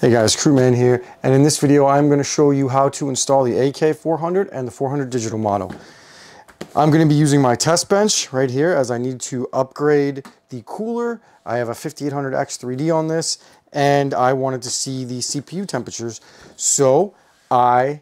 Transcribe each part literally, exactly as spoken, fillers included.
Hey guys, Crewman here, and in this video I'm going to show you how to install the A K four hundred and the four hundred digital model. I'm going to be using my test bench right here as I need to upgrade the cooler. I have a fifty-eight hundred X three D on this and I wanted to see the C P U temperatures, so I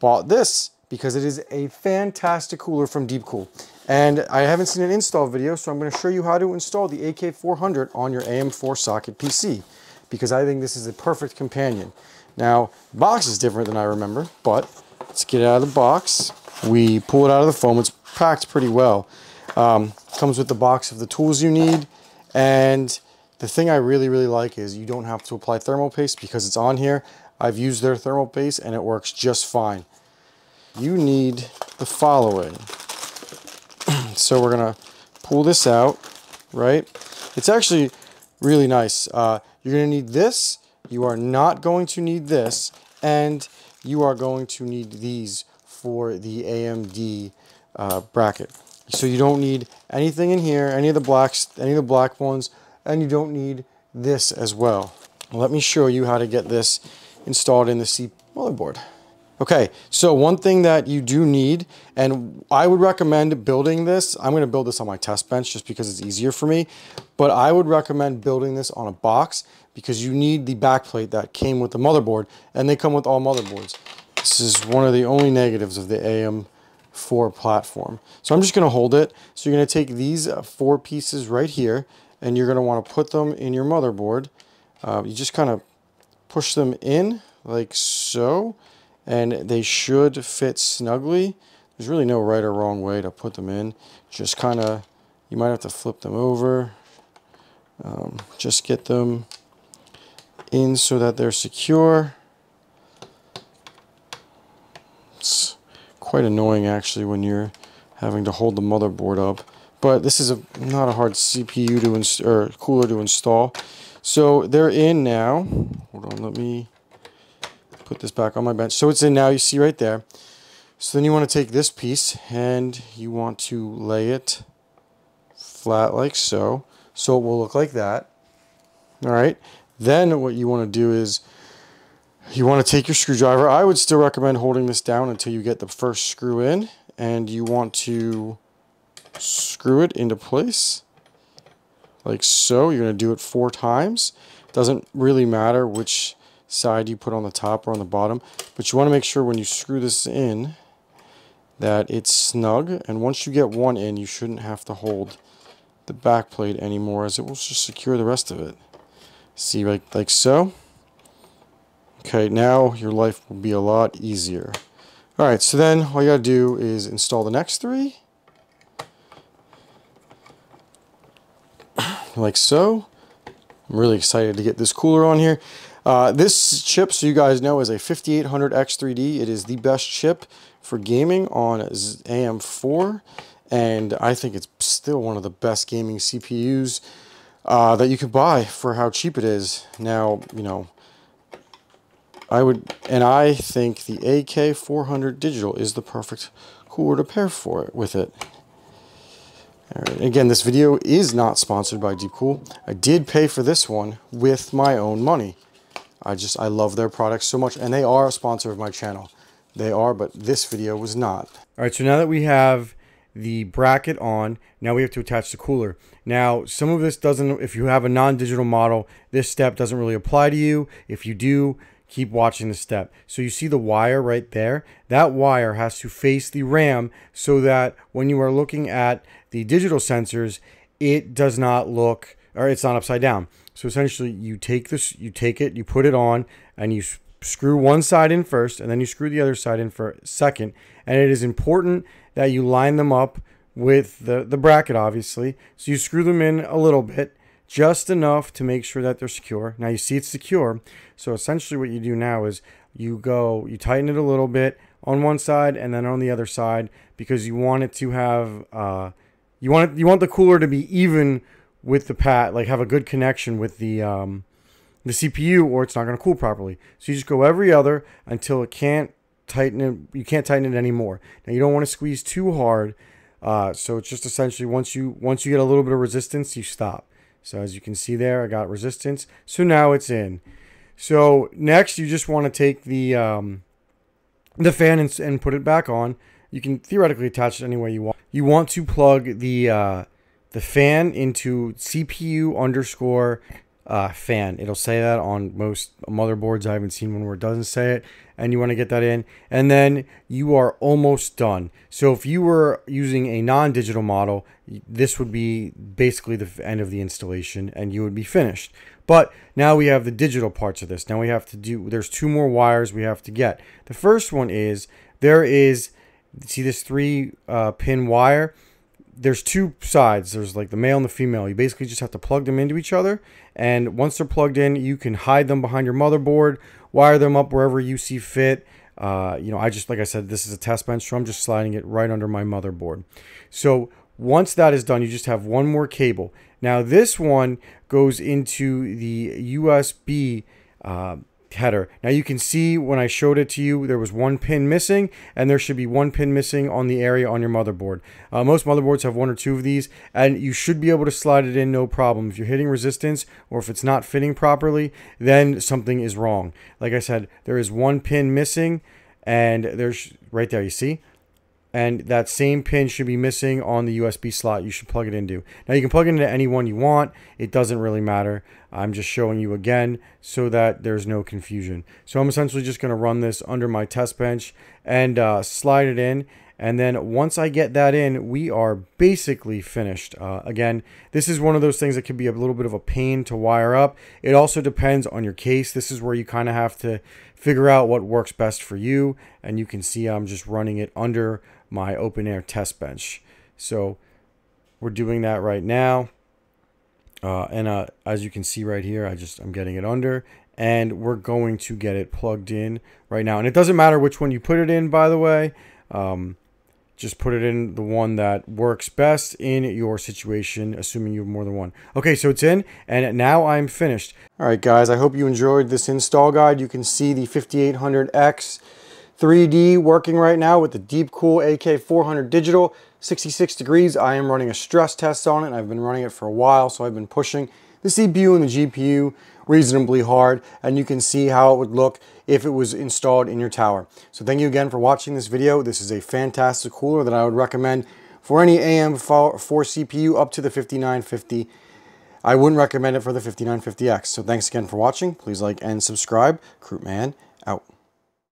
bought this because it is a fantastic cooler from Deepcool. And I haven't seen an install video, so I'm going to show you how to install the A K four hundred on your A M four socket P C, because I think this is the perfect companion. Now, the box is different than I remember, but let's get it out of the box. We pull it out of the foam. It's packed pretty well. Um, comes with the box of the tools you need. And the thing I really, really like is you don't have to apply thermal paste because it's on here. I've used their thermal paste and it works just fine. You need the following. So we're gonna pull this out, right? It's actually really nice. Uh, you're gonna need this, you are not going to need this, and you are going to need these for the A M D uh, bracket. So you don't need anything in here, any of the blacks, any of the black ones, and you don't need this as well. Let me show you how to get this installed in the C P U motherboard. Okay, so one thing that you do need, and I would recommend building this, I'm gonna build this on my test bench just because it's easier for me, but I would recommend building this on a box because you need the backplate that came with the motherboard, and they come with all motherboards. This is one of the only negatives of the A M four platform. So I'm just gonna hold it. So you're gonna take these four pieces right here, and you're gonna wanna put them in your motherboard. Uh, you just kind of push them in like so, and they should fit snugly. There's really no right or wrong way to put them in. Just kind of, you might have to flip them over. Um, just get them in so that they're secure. It's quite annoying actually when you're having to hold the motherboard up, but this is a not a hard C P U to inst- or cooler to install. So they're in now. Hold on, let me put this back on my bench. So it's in now, you see right there. So then you want to take this piece and you want to lay it flat like so. So it will look like that. All right. Then what you want to do is you want to take your screwdriver. I would still recommend holding this down until you get the first screw in, and you want to screw it into place like so. You're going to do it four times. It doesn't really matter which side you put on the top or on the bottom, but you want to make sure when you screw this in that it's snug, and once you get one in you shouldn't have to hold the back plate anymore as it will just secure the rest of it. See, like, like so. Okay, now your life will be a lot easier. Alright, so then all you gotta do is install the next three like so. I'm really excited to get this cooler on here. Uh, this chip, so you guys know, is a fifty-eight hundred X three D. It is the best chip for gaming on A M four, and I think it's still one of the best gaming C P Us uh, that you could buy for how cheap it is. Now, you know, I would, and I think the A K four hundred digital is the perfect cooler to pair for it with it. All right. Again, this video is not sponsored by Deepcool. I did pay for this one with my own money. I just, I love their products so much, and they are a sponsor of my channel. They are, but this video was not. All right, so now that we have the bracket on, now we have to attach the cooler. Now, some of this doesn't, if you have a non-digital model, this step doesn't really apply to you. If you do, keep watching the step. So you see the wire right there? That wire has to face the RAM so that when you are looking at the digital sensors, it does not look, or it's not upside down. So essentially you take this, you take it, you put it on, and you screw one side in first, and then you screw the other side in for second. And it is important that you line them up with the, the bracket, obviously. So you screw them in a little bit, just enough to make sure that they're secure. Now you see it's secure. So essentially what you do now is you go, you tighten it a little bit on one side and then on the other side, because you want it to have, uh, you want it, you want the cooler to be even with the pad, like have a good connection with the um, the C P U, or it's not going to cool properly. So you just go every other until it can't tighten it. You can't tighten it anymore. Now you don't want to squeeze too hard. Uh, so it's just essentially once you once you get a little bit of resistance, you stop. So as you can see there, I got resistance. So now it's in. So next you just want to take the um, the fan and, and put it back on. You can theoretically attach it any way you want. You want to plug the uh, the fan into C P U underscore uh, fan. It'll say that on most motherboards. I haven't seen one where it doesn't say it. And you want to get that in. And then you are almost done. So if you were using a non-digital model, this would be basically the end of the installation and you would be finished. But now we have the digital parts of this. Now we have to do, there's two more wires we have to get. The first one is, there is, see this three uh, pin wire? There's two sides. There's like the male and the female. You basically just have to plug them into each other. And once they're plugged in, you can hide them behind your motherboard, wire them up wherever you see fit. Uh, you know, I just, like I said, this is a test bench, so I'm just sliding it right under my motherboard. So once that is done, you just have one more cable. Now this one goes into the U S B uh, header. Now you can see when I showed it to you, there was one pin missing, and there should be one pin missing on the area on your motherboard. Uh, most motherboards have one or two of these, and you should be able to slide it in no problem. If you're hitting resistance or if it's not fitting properly, then something is wrong. Like I said, there is one pin missing, and there's right there, you see? And that same pin should be missing on the U S B slot you should plug it into. Now you can plug it into any one you want. It doesn't really matter. I'm just showing you again so that there's no confusion. So I'm essentially just going to run this under my test bench and uh, slide it in. And then once I get that in, we are basically finished. Uh, again, this is one of those things that can be a little bit of a pain to wire up. It also depends on your case. This is where you kind of have to figure out what works best for you. And you can see I'm just running it under my open air test bench. So we're doing that right now. Uh, and uh, as you can see right here, I just, I'm getting it under. And we're going to get it plugged in right now. And it doesn't matter which one you put it in, by the way. Um, Just put it in the one that works best in your situation, assuming you have more than one. Okay, so it's in, and now I'm finished. All right, guys, I hope you enjoyed this install guide. You can see the fifty-eight hundred X three D working right now with the Deepcool A K four hundred digital, sixty-six degrees. I am running a stress test on it, and I've been running it for a while, so I've been pushing the C P U and the G P U reasonably hard, and you can see how it would look if it was installed in your tower. So thank you again for watching this video. This is a fantastic cooler that I would recommend for any A M four C P U up to the fifty-nine fifty. I wouldn't recommend it for the fifty-nine fifty X. So thanks again for watching. Please like and subscribe. Crewman.